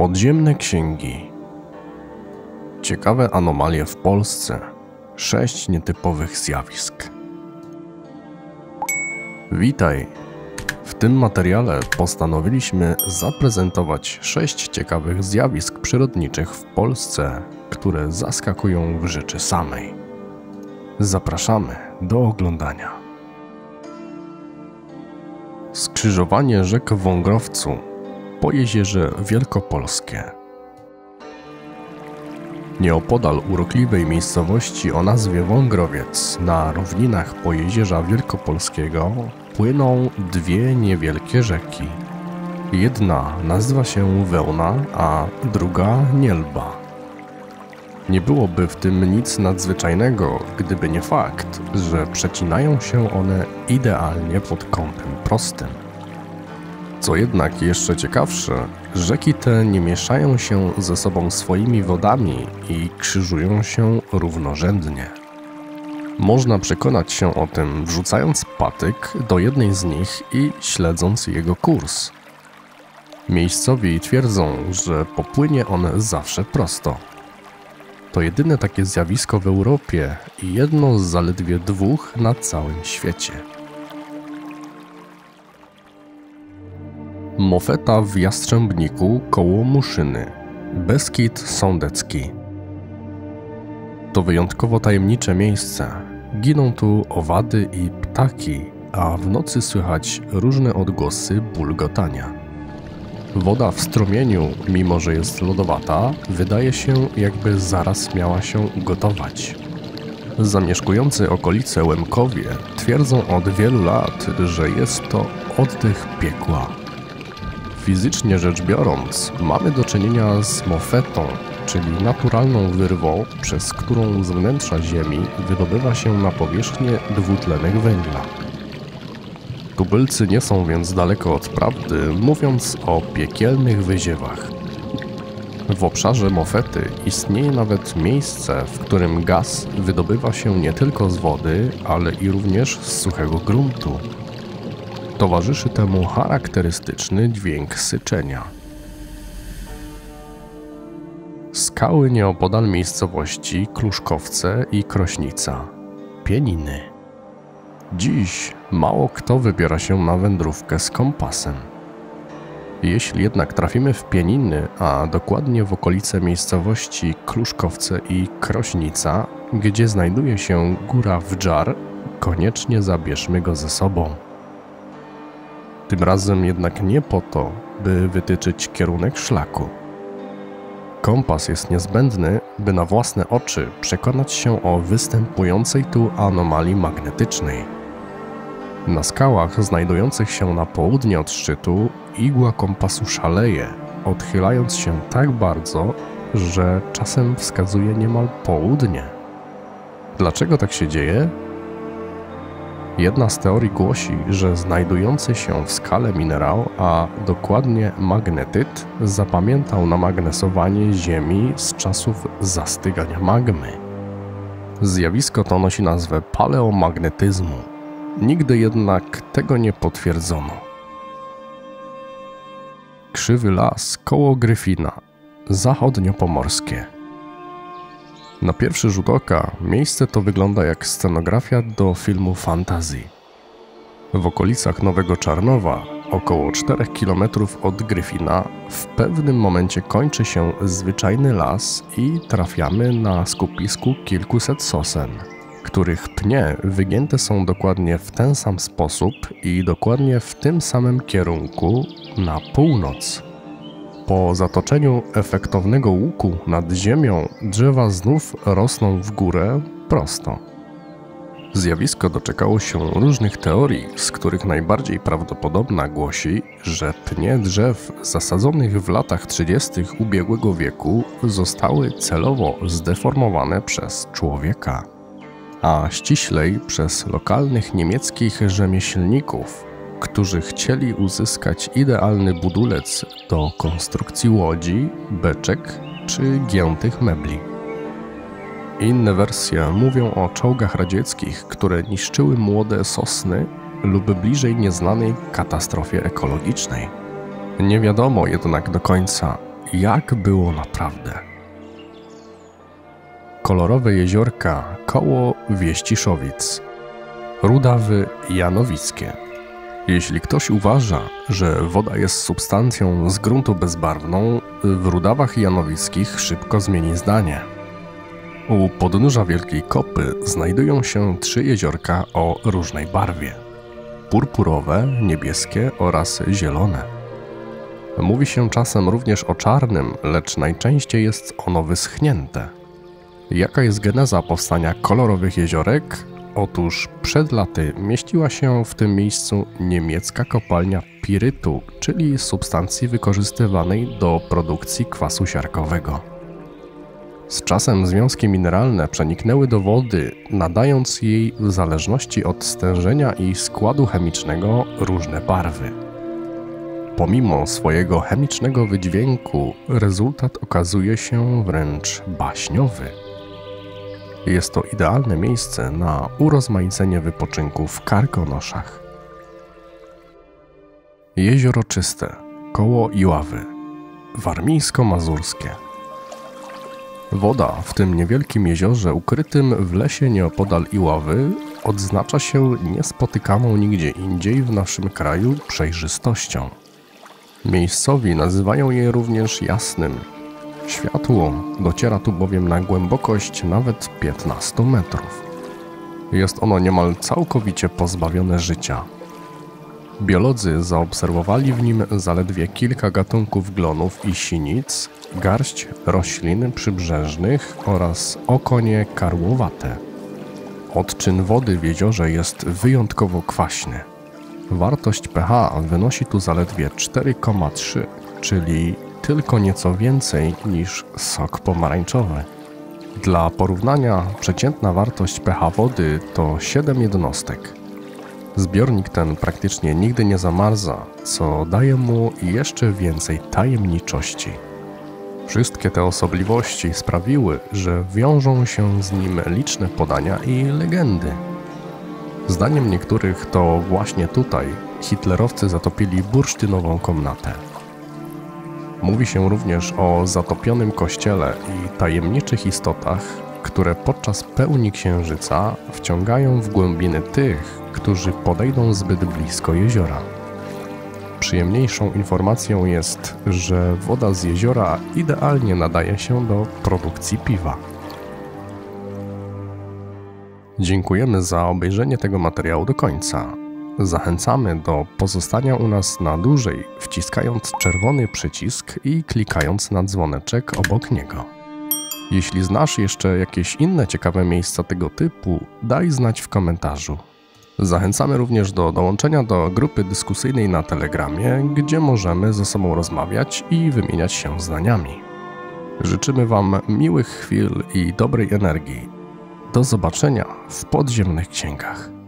Podziemne księgi. Ciekawe anomalie w Polsce. 6 nietypowych zjawisk. Witaj! W tym materiale postanowiliśmy zaprezentować 6 ciekawych zjawisk przyrodniczych w Polsce, które zaskakują w rzeczy samej. Zapraszamy do oglądania. Skrzyżowanie rzek w Wągrowcu, Pojezierze Wielkopolskie. Nieopodal urokliwej miejscowości o nazwie Wągrowiec, na równinach Pojezierza Wielkopolskiego, płyną dwie niewielkie rzeki. Jedna nazywa się Wełna, a druga Nielba. Nie byłoby w tym nic nadzwyczajnego, gdyby nie fakt, że przecinają się one idealnie pod kątem prostym. Co jednak jeszcze ciekawsze, rzeki te nie mieszają się ze sobą swoimi wodami i krzyżują się równorzędnie. Można przekonać się o tym, wrzucając patyk do jednej z nich i śledząc jego kurs. Miejscowi twierdzą, że popłynie on zawsze prosto. To jedyne takie zjawisko w Europie i jedno z zaledwie 2 na całym świecie. Mofeta w Jastrzębniku koło Muszyny. Beskid Sądecki. To wyjątkowo tajemnicze miejsce. Giną tu owady i ptaki, a w nocy słychać różne odgłosy bulgotania. Woda w strumieniu, mimo że jest lodowata, wydaje się, jakby zaraz miała się gotować. Zamieszkujący okolice Łemkowie twierdzą od wielu lat, że jest to oddech piekła. Fizycznie rzecz biorąc, mamy do czynienia z mofetą, czyli naturalną wyrwą, przez którą z wnętrza ziemi wydobywa się na powierzchnię dwutlenek węgla. Tubylcy nie są więc daleko od prawdy, mówiąc o piekielnych wyziewach. W obszarze mofety istnieje nawet miejsce, w którym gaz wydobywa się nie tylko z wody, ale i również z suchego gruntu. Towarzyszy temu charakterystyczny dźwięk syczenia. Skały nieopodal miejscowości Kluszkowce i Krośnica. Pieniny. Dziś mało kto wybiera się na wędrówkę z kompasem. Jeśli jednak trafimy w Pieniny, a dokładnie w okolice miejscowości Kluszkowce i Krośnica, gdzie znajduje się góra Wżar, koniecznie zabierzmy go ze sobą. Tym razem jednak nie po to, by wytyczyć kierunek szlaku. Kompas jest niezbędny, by na własne oczy przekonać się o występującej tu anomalii magnetycznej. Na skałach znajdujących się na południe od szczytu igła kompasu szaleje, odchylając się tak bardzo, że czasem wskazuje niemal południe. Dlaczego tak się dzieje? Jedna z teorii głosi, że znajdujący się w skale minerał, a dokładnie magnetyt, zapamiętał namagnesowanie Ziemi z czasów zastygania magmy. Zjawisko to nosi nazwę paleomagnetyzmu. Nigdy jednak tego nie potwierdzono. Krzywy las koło Gryfina, zachodniopomorskie. Na pierwszy rzut oka miejsce to wygląda jak scenografia do filmu fantazji. W okolicach Nowego Czarnowa, około 4 km od Gryfina, w pewnym momencie kończy się zwyczajny las i trafiamy na skupisku kilkuset sosen, których pnie wygięte są dokładnie w ten sam sposób i dokładnie w tym samym kierunku na północ. Po zatoczeniu efektownego łuku nad ziemią drzewa znów rosną w górę prosto. Zjawisko doczekało się różnych teorii, z których najbardziej prawdopodobna głosi, że pnie drzew zasadzonych w latach 30. ubiegłego wieku zostały celowo zdeformowane przez człowieka, a ściślej przez lokalnych niemieckich rzemieślników, którzy chcieli uzyskać idealny budulec do konstrukcji łodzi, beczek czy giętych mebli. Inne wersje mówią o czołgach radzieckich, które niszczyły młode sosny, lub bliżej nieznanej katastrofie ekologicznej. Nie wiadomo jednak do końca, jak było naprawdę. Kolorowe jeziorka koło Wieściszowic. Rudawy Janowickie. Jeśli ktoś uważa, że woda jest substancją z gruntu bezbarwną, w Rudawach Janowickich szybko zmieni zdanie. U podnóża Wielkiej Kopy znajdują się trzy jeziorka o różnej barwie. Purpurowe, niebieskie oraz zielone. Mówi się czasem również o czarnym, lecz najczęściej jest ono wyschnięte. Jaka jest geneza powstania kolorowych jeziorek? Otóż przed laty mieściła się w tym miejscu niemiecka kopalnia pirytu, czyli substancji wykorzystywanej do produkcji kwasu siarkowego. Z czasem związki mineralne przeniknęły do wody, nadając jej w zależności od stężenia i składu chemicznego różne barwy. Pomimo swojego chemicznego wydźwięku, rezultat okazuje się wręcz baśniowy. Jest to idealne miejsce na urozmaicenie wypoczynku w karkonoszach. Jezioro Czyste koło Iławy. Warmińsko-Mazurskie. Woda w tym niewielkim jeziorze ukrytym w lesie nieopodal Iławy odznacza się niespotykaną nigdzie indziej w naszym kraju przejrzystością. Miejscowi nazywają je również jasnym. Światło dociera tu bowiem na głębokość nawet 15 metrów. Jest ono niemal całkowicie pozbawione życia. Biolodzy zaobserwowali w nim zaledwie kilka gatunków glonów i sinic, garść roślin przybrzeżnych oraz okonie karłowate. Odczyn wody w jeziorze jest wyjątkowo kwaśny. Wartość pH wynosi tu zaledwie 4,3, czyli tylko nieco więcej niż sok pomarańczowy. Dla porównania przeciętna wartość pH wody to 7 jednostek. Zbiornik ten praktycznie nigdy nie zamarza, co daje mu jeszcze więcej tajemniczości. Wszystkie te osobliwości sprawiły, że wiążą się z nim liczne podania i legendy. Zdaniem niektórych to właśnie tutaj hitlerowcy zatopili bursztynową komnatę. Mówi się również o zatopionym kościele i tajemniczych istotach, które podczas pełni księżyca wciągają w głębiny tych, którzy podejdą zbyt blisko jeziora. Przyjemniejszą informacją jest, że woda z jeziora idealnie nadaje się do produkcji piwa. Dziękujemy za obejrzenie tego materiału do końca. Zachęcamy do pozostania u nas na dłużej, wciskając czerwony przycisk i klikając na dzwoneczek obok niego. Jeśli znasz jeszcze jakieś inne ciekawe miejsca tego typu, daj znać w komentarzu. Zachęcamy również do dołączenia do grupy dyskusyjnej na Telegramie, gdzie możemy ze sobą rozmawiać i wymieniać się zdaniami. Życzymy Wam miłych chwil i dobrej energii. Do zobaczenia w Podziemnych Księgach.